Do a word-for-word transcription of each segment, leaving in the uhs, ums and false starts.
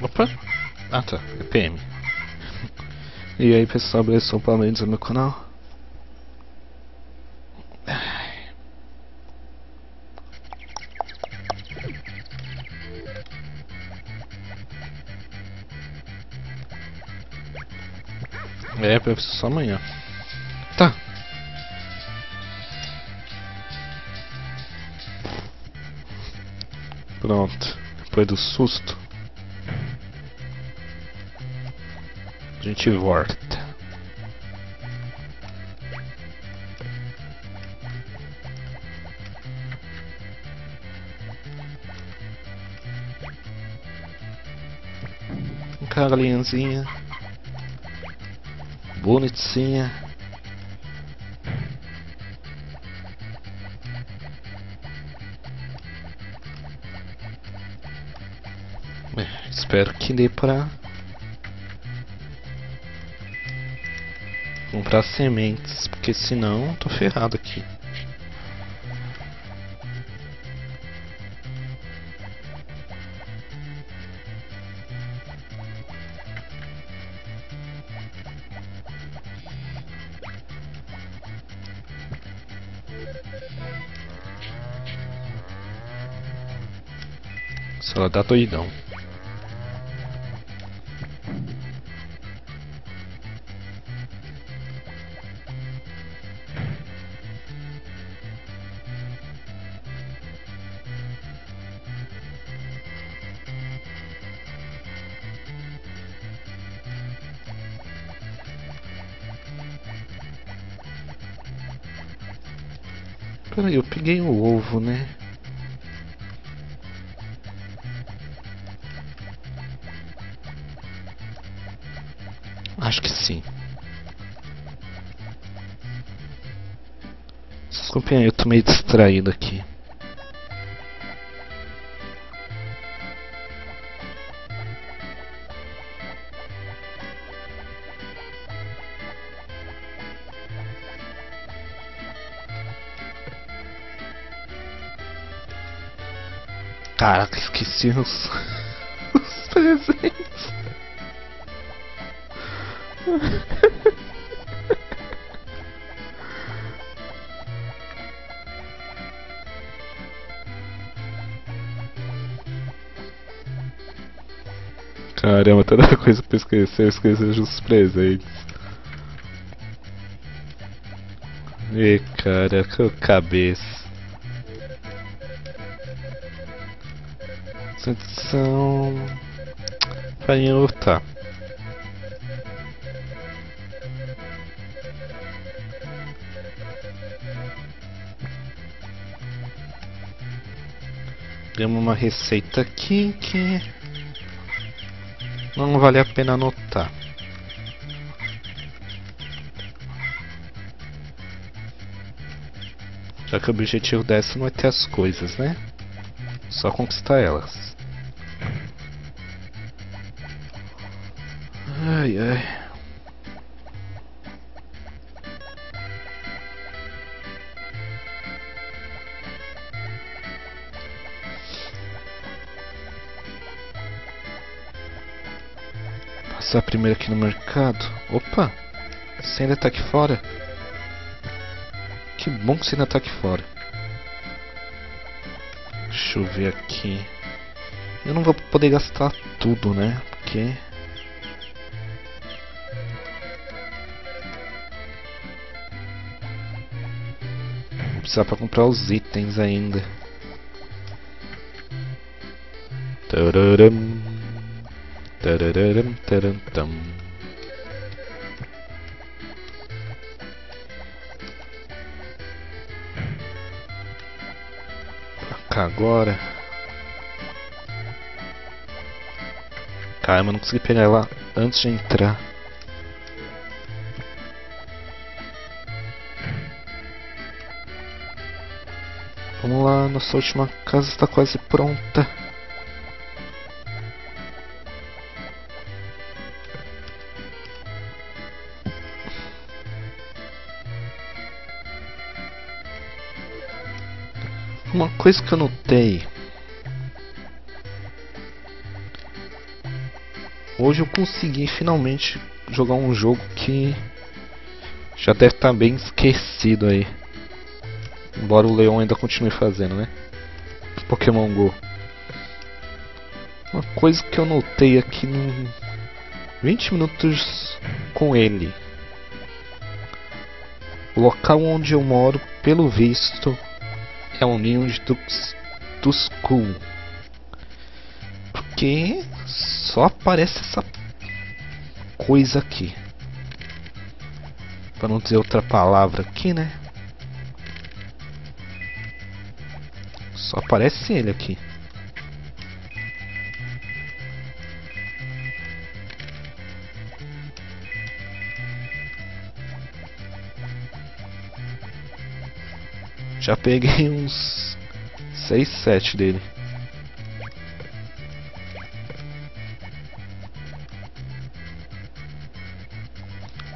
Opa! Ah tá, E P M. E aí pessoal, beleza? Sou o Palmeiras no meu canal. É, eu preciso só amanhã. Tá. Pronto. Depois do susto, a gente volta. Carlinhazinha. Bonitinha. É, espero que dê pra comprar sementes, porque senão tô ferrado aqui. Ela dá doidão. Peraí, eu peguei o ovo, né? Acho que sim. Desculpem, eu tô meio distraído aqui. Caraca, esqueci os, os presentes. Caramba, tanta coisa pra esquecer, eu esqueci os presentes. E cara, que cabeça. São pra mim lutar. Temos uma receita aqui que não vale a pena anotar. Já que o objetivo dessa não é ter as coisas, né? Só conquistar elas. Ai ai. Passar primeiro aqui no mercado. Opa! Você ainda tá aqui fora? Que bom que você ainda tá aqui fora. Deixa eu ver aqui. Eu não vou poder gastar tudo, né? Porque vou precisar pra comprar os itens ainda. Tararam. Tararam, taram, tam. Pra cá agora. Caramba, eu não consegui pegar ela antes de entrar. Vamos lá, nossa última casa está quase pronta. Uma coisa que eu notei Hoje eu consegui finalmente jogar um jogo que já deve estar bem esquecido aí. Embora o Leon ainda continue fazendo, né? Pokémon GO. Uma coisa que eu notei aqui no vinte minutos com ele. O local onde eu moro, pelo visto, é um ninho de Tuscul. Porque só aparece essa coisa aqui. Para não dizer outra palavra aqui, né? Só aparece ele aqui. Já peguei uns seis, sete dele.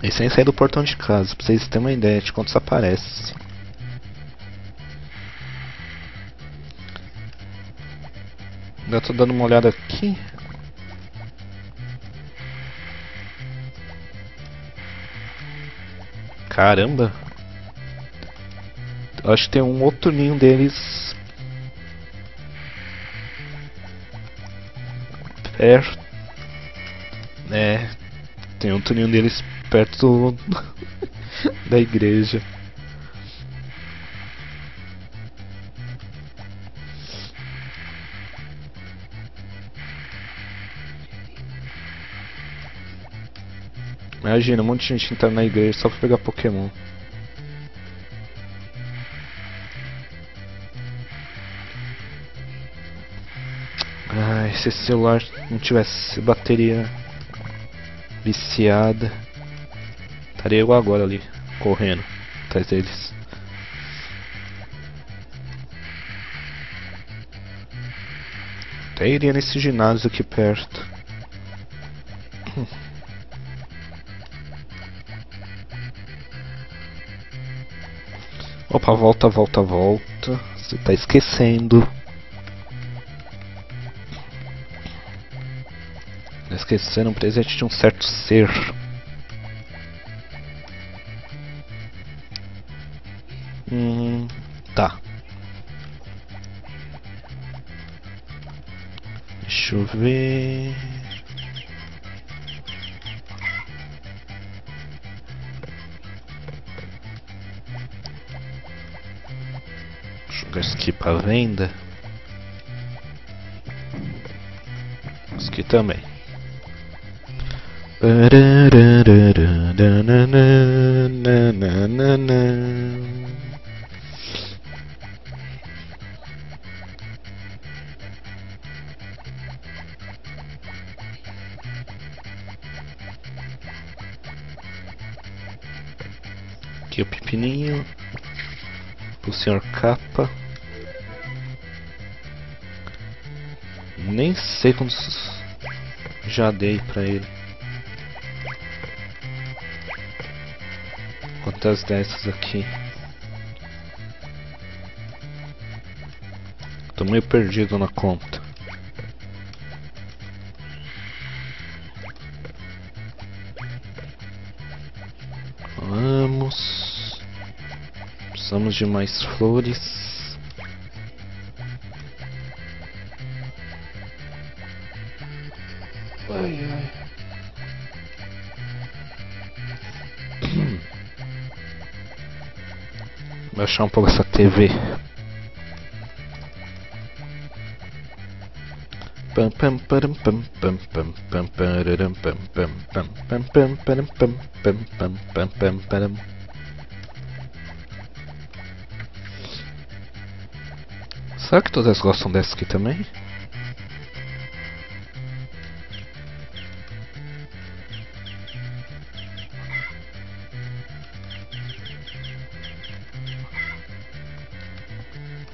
E sem sair do portão de casa, pra vocês terem uma ideia de quantos aparece. Ainda tô dando uma olhada aqui. Caramba! Acho que tem um outro ninho deles perto, né? Tem outro ninho deles perto do... da igreja. Imagina um monte de gente entrando na igreja só pra pegar Pokémon. Se esse celular não tivesse bateria viciada, estaria eu agora ali, correndo atrás deles. Até iria nesse ginásio aqui perto. Opa, volta, volta, volta. Você tá esquecendo. Esquecendo um presente de um certo ser. Hum, tá. Deixa eu ver. Deixa eu jogar isso aqui pra venda. Isso aqui também. Aqui o pepininho, o senhor Capa. Nem sei como já dei pra ele. Quantas dessas aqui? Tô meio perdido na conta. Vamos. Precisamos de mais flores. Ai, ai. Baixar um pouco essa T V. Pam pam pam pam pam pam pam pam pam pam pam pam pam pam pam pam pam pam. Será que todas gostam dessa aqui também?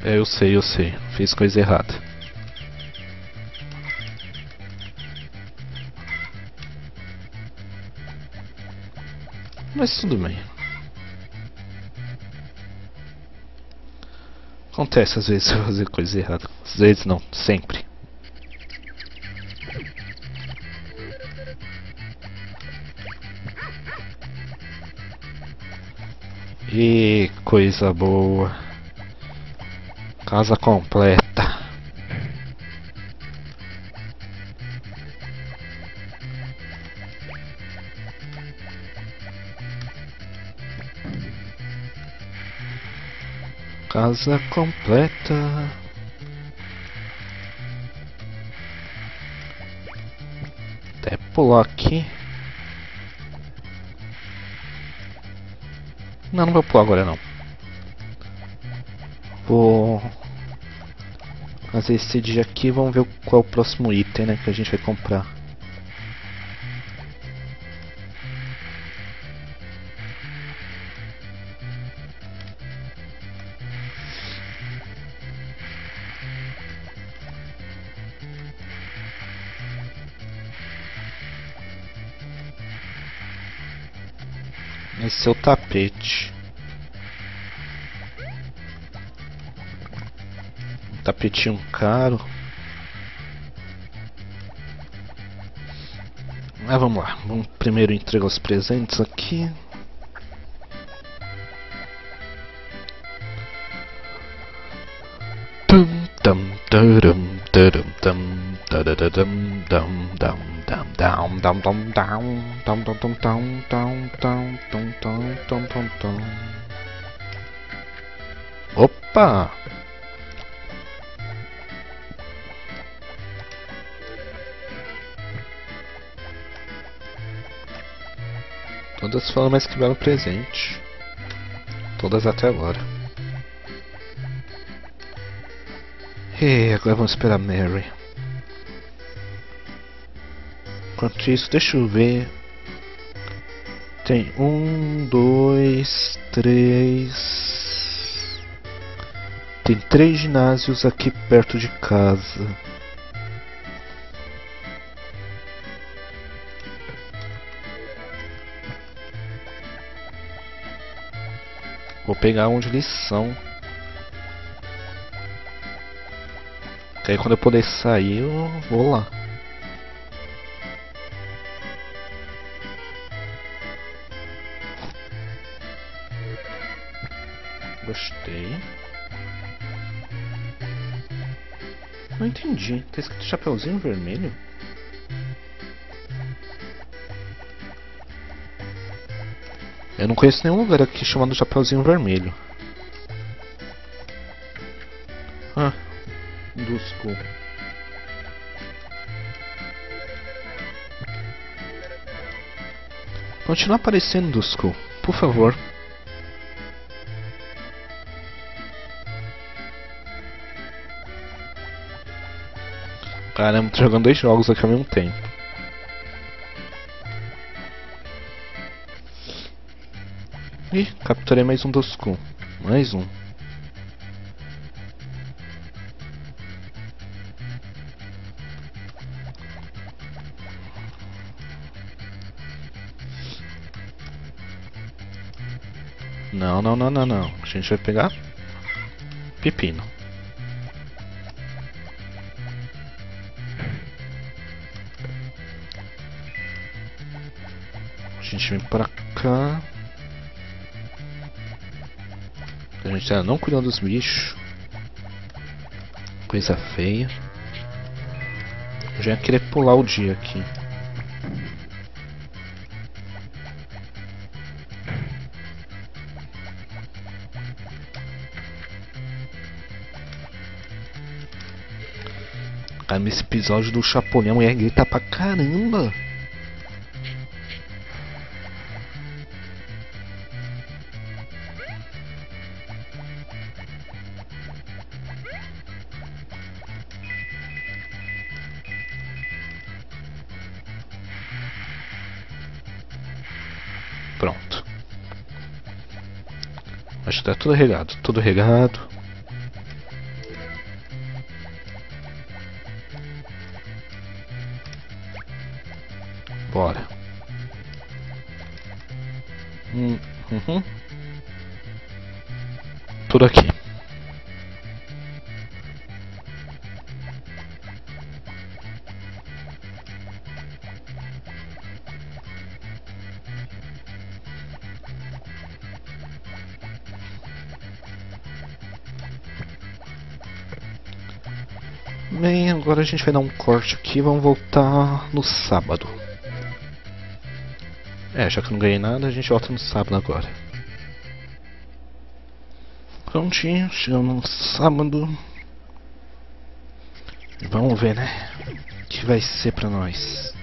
É, eu sei, eu sei. Fiz coisa errada. Mas tudo bem. Acontece às vezes eu fazer coisa errada. Às vezes não, sempre. Que coisa boa. Casa completa. Casa completa. Até pular aqui. Não, não vou pular agora não. Vou fazer esse dia aqui. Vamos ver qual é o próximo item, né, que a gente vai comprar. Esse é o tapete. Um tapetinho caro. Mas ah, vamos lá. Vamos primeiro entregar os presentes aqui. Tum tam taram taram tam tadadam dam dam. Down, down, down, down, down, down, down, down, down, down, down, down, down, down. Opa! Todas foram mais que belo presente. Todas até agora. E agora vamos esperar a Mary. Enquanto isso, deixa eu ver. Tem um, dois, três. Tem três ginásios aqui perto de casa. Vou pegar onde eles são. Aí quando eu puder sair, eu vou lá. Gostei. Não entendi. Tá escrito Chapeuzinho Vermelho? Eu não conheço nenhum lugar aqui chamado Chapeuzinho Vermelho. Ah, Indusco. Continua aparecendo, Indusco, por favor. Caramba, tô jogando dois jogos aqui ao mesmo tempo. Ih, capturei mais um Tuscul. Mais um. Não, não, não, não, não. A gente vai pegar pepino. A gente vem pra cá. A gente tá não cuidando dos bichos. Coisa feia. Eu já ia querer pular o dia aqui. Cara, nesse episódio do Chapo Néu, a mulher grita pra caramba. Pronto. Acho que tá tudo regado, tudo regado. Bora. Hum, uhum. Tudo aqui. Bem, agora a gente vai dar um corte aqui, vamos voltar no sábado. É, já que eu não ganhei nada, a gente volta no sábado agora. Prontinho, chegamos no sábado. Vamos ver, né? O que vai ser pra nós?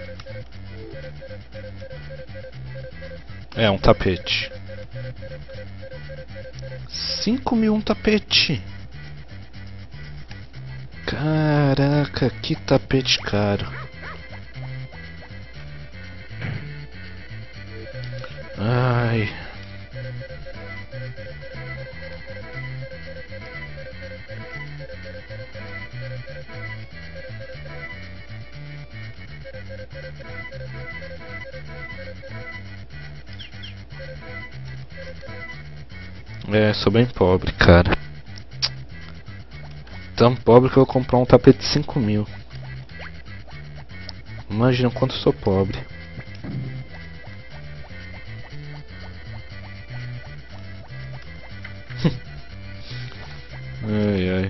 É, um tapete. cinco mil um tapete. Caraca, que tapete caro. Ai. É, sou bem pobre, cara. Tão pobre que eu vou comprar um tapete de cinco mil. Imagina o quanto eu sou pobre. Ai, ai.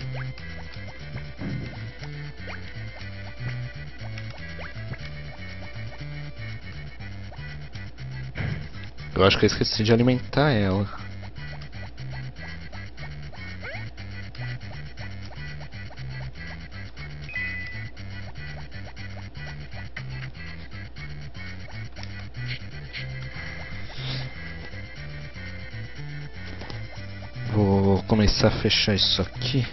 Eu acho que eu esqueci de alimentar ela. Começar a fechar isso aqui.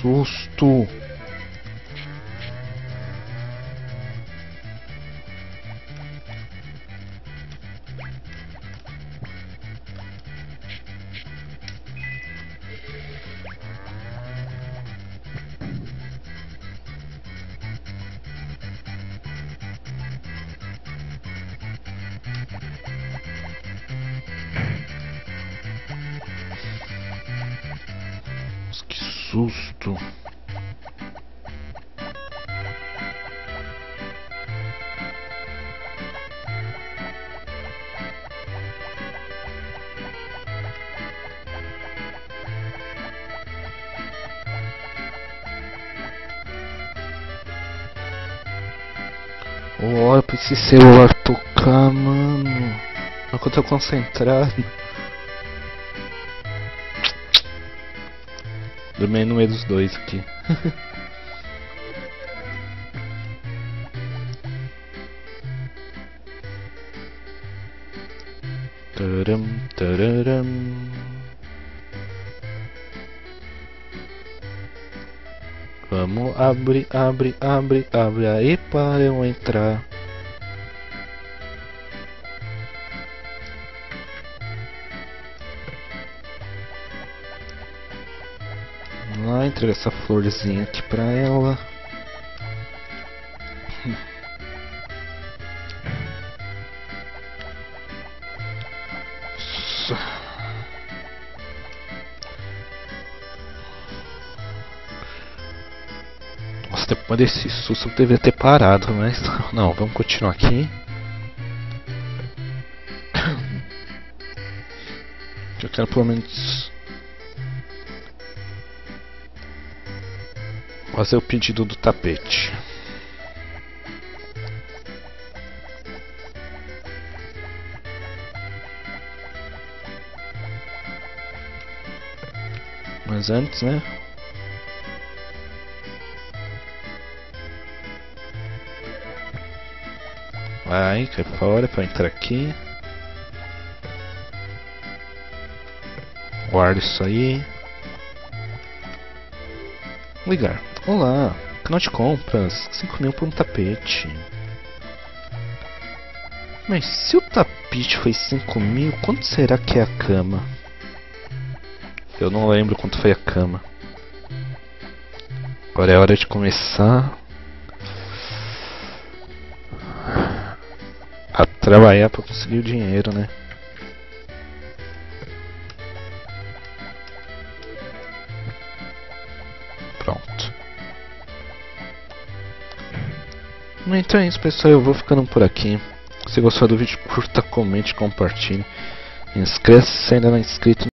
Susto. Susto. Olha pra esse celular tocar, mano. Olha que eu tô concentrado. Dormi no meio dos dois aqui. Taram, tararam. Vamos, abre, abre, abre, abre aí para eu entrar. Lá, entrega essa florzinha aqui pra ela. Nossa, depois desse susto eu deveria ter parado, mas não, vamos continuar aqui. Eu quero pelo menos fazer o pedido do tapete. Mas antes, né? Vai, cai fora pra entrar aqui. Guarda isso aí. Ligar. Olá, canal de compras, cinco mil por um tapete. Mas se o tapete foi cinco mil, quanto será que é a cama? Eu não lembro quanto foi a cama. Agora é hora de começar a trabalhar para conseguir o dinheiro, né? Então é isso, pessoal, eu vou ficando por aqui. Se gostou do vídeo, curta, comente, compartilhe. Inscreva-se se ainda não é inscrito.